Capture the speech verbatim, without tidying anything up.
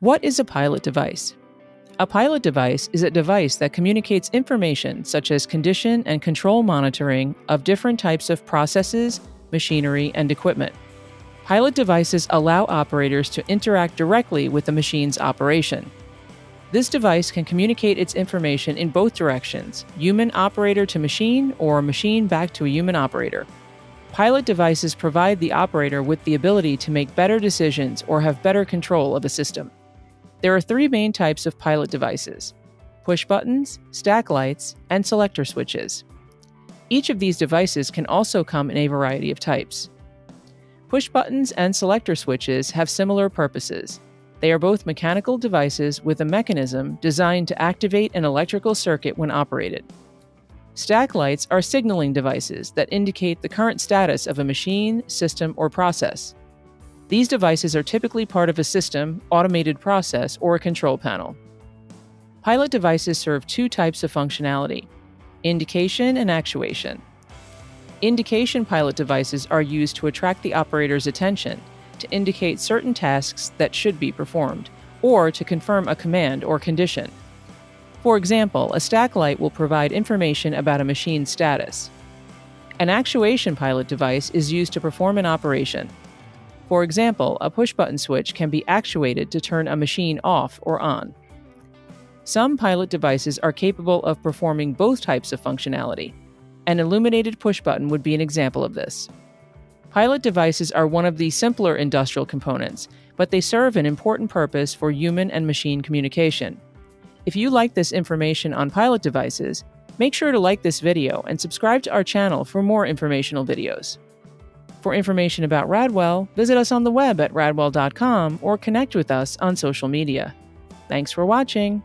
What is a pilot device? A pilot device is a device that communicates information such as condition and control monitoring of different types of processes, machinery, and equipment. Pilot devices allow operators to interact directly with the machine's operation. This device can communicate its information in both directions, human operator to machine or machine back to a human operator. Pilot devices provide the operator with the ability to make better decisions or have better control of a system. There are three main types of pilot devices: push buttons, stack lights, and selector switches. Each of these devices can also come in a variety of types. Push buttons and selector switches have similar purposes. They are both mechanical devices with a mechanism designed to activate an electrical circuit when operated. Stack lights are signaling devices that indicate the current status of a machine, system, or process. These devices are typically part of a system, automated process, or a control panel. Pilot devices serve two types of functionality: indication and actuation. Indication pilot devices are used to attract the operator's attention, to indicate certain tasks that should be performed, or to confirm a command or condition. For example, a stack light will provide information about a machine's status. An actuation pilot device is used to perform an operation. For example, a push-button switch can be actuated to turn a machine off or on. Some pilot devices are capable of performing both types of functionality. An illuminated push-button would be an example of this. Pilot devices are one of the simpler industrial components, but they serve an important purpose for human and machine communication. If you like this information on pilot devices, make sure to like this video and subscribe to our channel for more informational videos. For information about Radwell, visit us on the web at radwell dot com or connect with us on social media. Thanks for watching.